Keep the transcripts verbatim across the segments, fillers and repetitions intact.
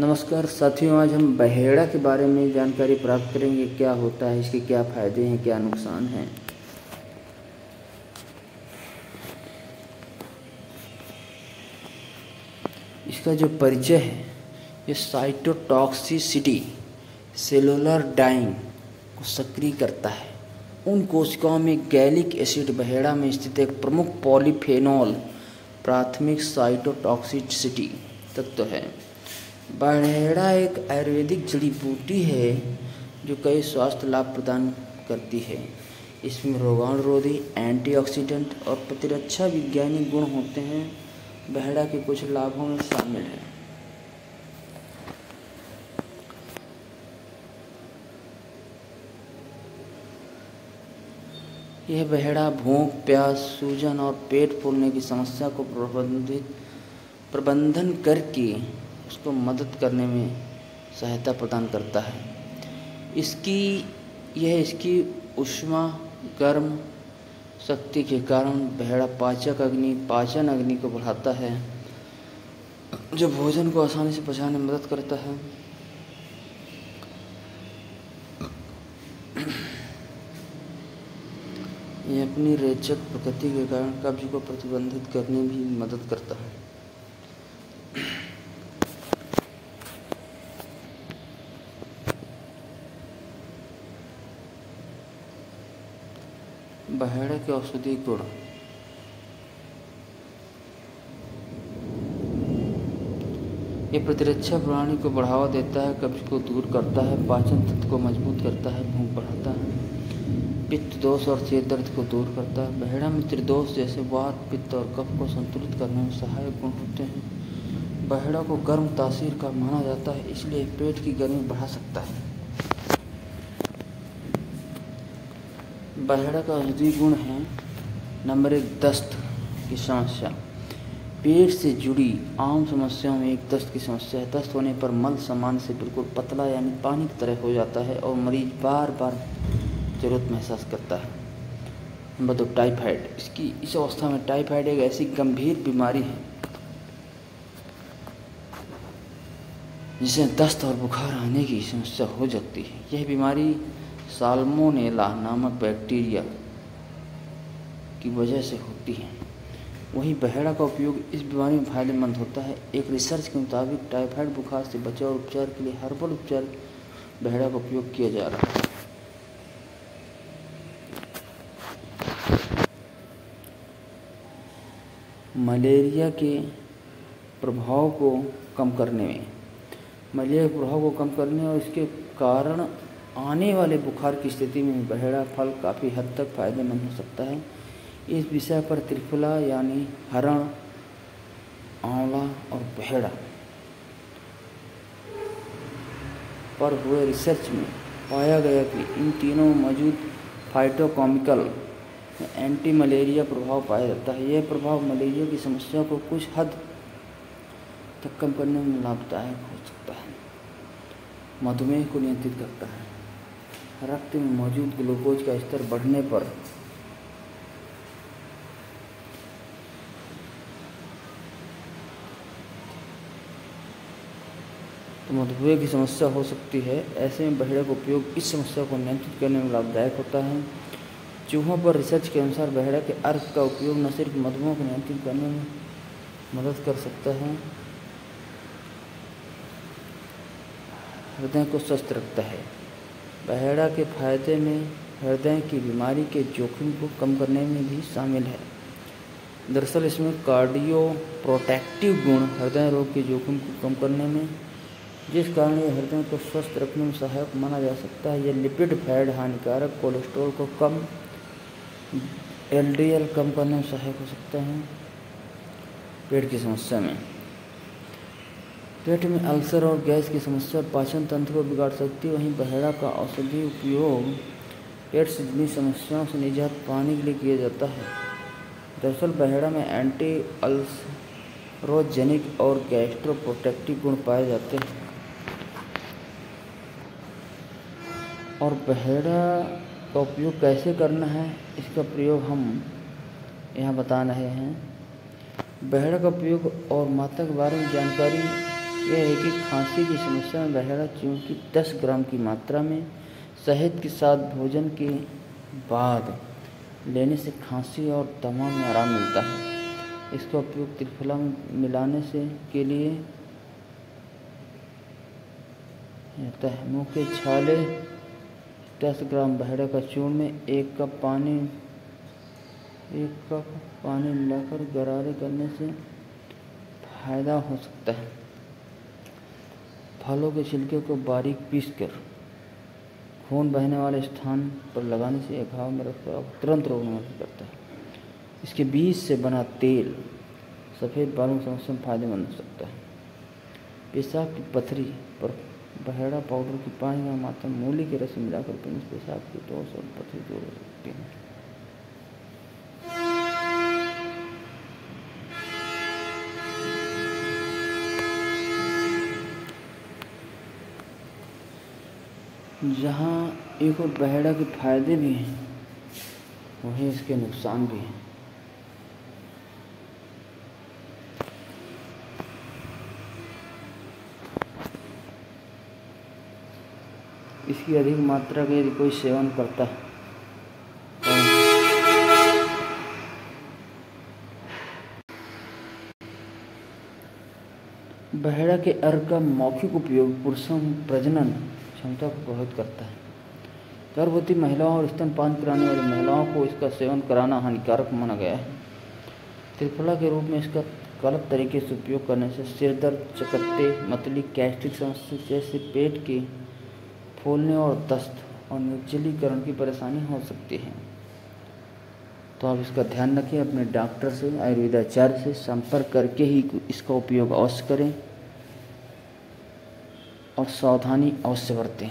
नमस्कार साथियों, आज हम बहेड़ा के बारे में जानकारी प्राप्त करेंगे। क्या होता है, इसके क्या फ़ायदे हैं, क्या नुकसान हैं। इसका जो परिचय है, ये साइटोटॉक्सिसिटी सेलुलर डाइंग को सक्रिय करता है। उन कोशिकाओं में गैलिक एसिड बहेड़ा में स्थित एक प्रमुख पॉलिफेनोल प्राथमिक साइटोटॉक्सिसिटी तत्व है। बहेड़ा एक आयुर्वेदिक जड़ी बूटी है जो कई स्वास्थ्य लाभ प्रदान करती है। इसमें रोगाणुरोधी, एंटी ऑक्सीडेंट और प्रतिरक्षा वैज्ञानिक गुण होते हैं। बहेड़ा के कुछ लाभों में शामिल हैं। यह बहेड़ा भूख, प्यास, सूजन और पेट फूलने की समस्या को प्रबंधित प्रबंधन करके उसको मदद करने में सहायता प्रदान करता है। इसकी यह इसकी ऊष्मा गर्म शक्ति के कारण बहेड़ा पाचक अग्नि पाचन अग्नि को बढ़ाता है, जो भोजन को आसानी से पचाने में मदद करता है। यह अपनी रेचक प्रकृति के कारण कब्ज को प्रतिबंधित करने में भी मदद करता है। बहेड़ा के औषधि गुण। यह प्रतिरक्षा प्रणाली को बढ़ावा देता है, कब्ज को दूर करता है, पाचन तंत्र को मजबूत करता है, भूख बढ़ाता है, पित्त दोष और सिर दर्द को दूर करता है। बहेड़ा में त्रिदोष जैसे वात, पित्त और कफ को संतुलित करने में सहायक गुण होते हैं। बहेड़ा को गर्म तासीर का माना जाता है, इसलिए पेट की गर्मी बढ़ा सकता है। बहेड़ा का औषधि गुण है नंबर एक, दस्त की समस्या। पेट से जुड़ी आम समस्याओं में एक दस्त की समस्या है। दस्त होने पर मल सामान से बिल्कुल पतला यानी पानी की तरह हो जाता है और मरीज बार बार जरूरत महसूस करता है। नंबर दो, टाइफाइड। इसकी इस अवस्था में टाइफाइड एक ऐसी गंभीर बीमारी है जिसमें दस्त और बुखार आने की समस्या हो जाती है। यह बीमारी साल्मोनेला नामक बैक्टीरिया की वजह से होती है। वहीं बहेड़ा का उपयोग इस बीमारी में फायदेमंद होता है। एक रिसर्च के मुताबिक टाइफाइड बुखार से बचाव और उपचार के लिए हर्बल उपचार बहेड़ा का उपयोग किया जा रहा है। मलेरिया के प्रभाव को कम करने में मलेरिया के प्रभाव को कम करने और इसके कारण आने वाले बुखार की स्थिति में बहेड़ा फल काफ़ी हद तक फायदेमंद हो सकता है। इस विषय पर त्रिफला यानी हरड़, आंवला और बहेड़ा पर हुए रिसर्च में पाया गया कि इन तीनों मौजूद फाइटोकेमिकल में एंटी मलेरिया प्रभाव पाया जाता है। यह प्रभाव मलेरिया की समस्या को कुछ हद तक कम करने में लाभदायक हो सकता है। मधुमेह को नियंत्रित करता है। रक्त में मौजूद ग्लूकोज का स्तर बढ़ने पर तो मधुमेह की समस्या हो सकती है। ऐसे में बहेड़ा का उपयोग इस समस्या को नियंत्रित करने में लाभदायक होता है। चूहों पर रिसर्च के अनुसार बहेड़ा के अर्क का उपयोग न सिर्फ मधुमेह को नियंत्रित करने में मदद कर सकता है, हृदय को स्वस्थ रखता है। बहेड़ा के फायदे में हृदय की बीमारी के जोखिम को कम करने में भी शामिल है। दरअसल इसमें कार्डियो प्रोटेक्टिव गुण हृदय रोग के जोखिम को कम करने में, जिस कारण यह हृदय को स्वस्थ रखने में सहायक माना जा सकता है। यह लिपिड फैट, हानिकारक कोलेस्ट्रॉल को कम, एल डी एल कम करने में सहायक हो सकता है। पेट की समस्या में पेट में अल्सर और गैस की समस्या पाचन तंत्र को बिगाड़ सकती है। वहीं बहेड़ा का औषधि उपयोग पेट से जुड़ी समस्याओं से निजात पाने के लिए किया जाता है। दरअसल बहेड़ा में एंटी-अल्सरोजेनिक और गैस्ट्रोप्रोटेक्टिव गुण पाए जाते हैं। और बहेड़ा का उपयोग कैसे करना है, इसका प्रयोग हम यहाँ बता रहे हैं। बहेड़ा का उपयोग और मात्रा के बारे में जानकारी यह है कि खांसी की समस्या में बहेड़ा चूँकि दस ग्राम की मात्रा में शहद के साथ भोजन के बाद लेने से खांसी और दमा में आराम मिलता है। इसका उपयोग त्रिफला में मिलाने से के लिए होता है। मुँह के छाले दस ग्राम बहेड़ा का चूर्ण में एक कप पानी एक कप पानी मिलाकर गरारे करने से फायदा हो सकता है। फलों के छिलके को बारीक पीसकर खून बहने वाले स्थान पर लगाने से एक घाव में रखकर तुरंत रोग निवारण करता है। इसके बीज से बना तेल सफ़ेद बालों की समस्या में फायदेमंद हो सकता है। पेशाब की पथरी पर बहेड़ा पाउडर की पानी में मात्रा मूली के रस मिलाकर पीने से पेशाब की दोष और पथरी दूर हो सकती है। जहाँ एक और बहेड़ा के फायदे भी हैं वहीं इसके नुकसान भी हैं। इसकी अधिक मात्रा का यदि कोई सेवन करता है बहेड़ा के अर्क का मौखिक उपयोग पुरुषों प्रजनन क्षमता को प्रभावित करता है। गर्भवती महिलाओं और स्तनपान कराने वाली महिलाओं को इसका सेवन कराना हानिकारक माना गया है। त्रिफला के रूप में इसका गलत तरीके से उपयोग करने से सिर दर्द, चकत्ते, मतली, गैस्ट्रिक समस्या जैसे पेट के फूलने और दस्त और निर्जलीकरण की परेशानी हो सकती है। तो आप इसका ध्यान रखें, अपने डॉक्टर से, आयुर्वेदाचार्य से संपर्क करके ही इसका उपयोग अवश्य करें और सावधानी अवश्य बरतें।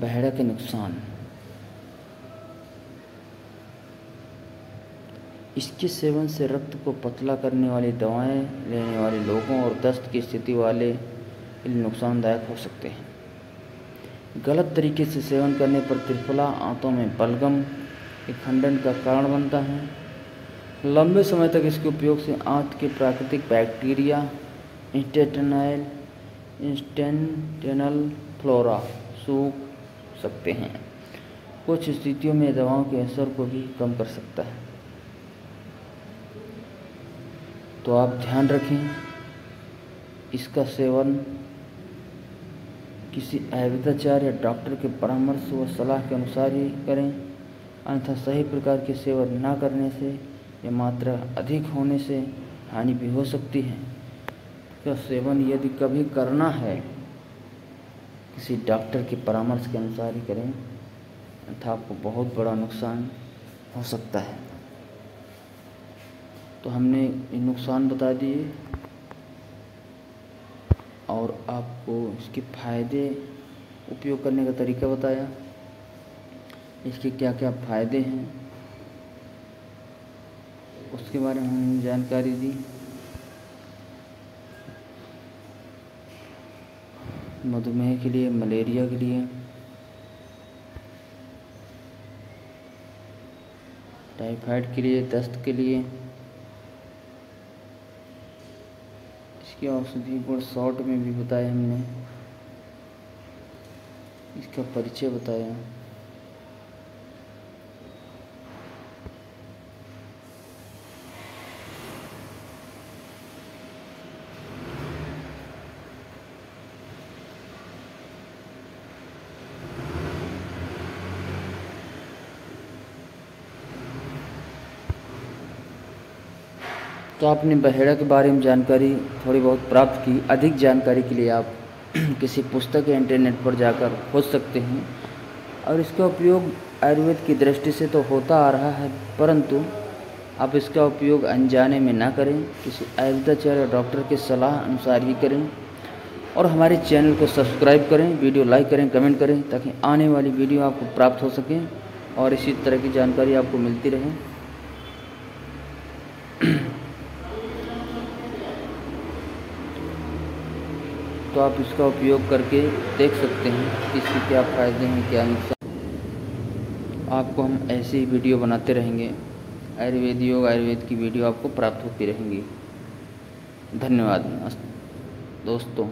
बहेड़ा के नुकसान, इसके सेवन से रक्त को पतला करने वाली दवाएं लेने वाले लोगों और दस्त की स्थिति वाले नुकसानदायक हो सकते हैं। गलत तरीके से सेवन करने पर त्रिफला आंतों में बलगम के खंडन का कारण बनता है। लंबे समय तक इसके उपयोग से आंत के प्राकृतिक बैक्टीरिया इंटेस्टिनल इंटेस्टिनल फ्लोरा सूख सकते हैं। कुछ स्थितियों में दवाओं के असर को भी कम कर सकता है। तो आप ध्यान रखें, इसका सेवन किसी आयुर्वेदाचार्य या डॉक्टर के परामर्श व सलाह के अनुसार ही करें, अन्यथा सही प्रकार के सेवन ना करने से या मात्रा अधिक होने से हानि भी हो सकती है। इसका सेवन यदि कभी करना है किसी डॉक्टर के परामर्श के अनुसार ही करें, अन्यथा आपको बहुत बड़ा नुकसान हो सकता है। तो हमने नुकसान बता दिए और आपको इसके फ़ायदे, उपयोग करने का तरीका बताया, इसके क्या क्या फ़ायदे हैं उसके बारे में हमने जानकारी दी। मधुमेह के लिए, मलेरिया के लिए, टाइफाइड के लिए, दस्त के लिए इसके औषधि गुण शॉर्ट में भी बताया हमने, इसका परिचय बताया, तो आपने बहेड़ा के बारे में जानकारी थोड़ी बहुत प्राप्त की। अधिक जानकारी के लिए आप किसी पुस्तक या इंटरनेट पर जाकर खोज सकते हैं। और इसका उपयोग आयुर्वेद की दृष्टि से तो होता आ रहा है, परंतु आप इसका उपयोग अनजाने में ना करें, किसी आयुर्वेदाचार्य और डॉक्टर के सलाह अनुसार ही करें। और हमारे चैनल को सब्सक्राइब करें, वीडियो लाइक करें, कमेंट करें, ताकि आने वाली वीडियो आपको प्राप्त हो सके और इसी तरह की जानकारी आपको मिलती रहे। तो आप इसका उपयोग करके देख सकते हैं इसके क्या फ़ायदे हैं, क्या नुकसान। आपको हम ऐसी वीडियो बनाते रहेंगे, आयुर्वेद योग आयुर्वेद की वीडियो आपको प्राप्त होती रहेंगी। धन्यवाद दोस्तों।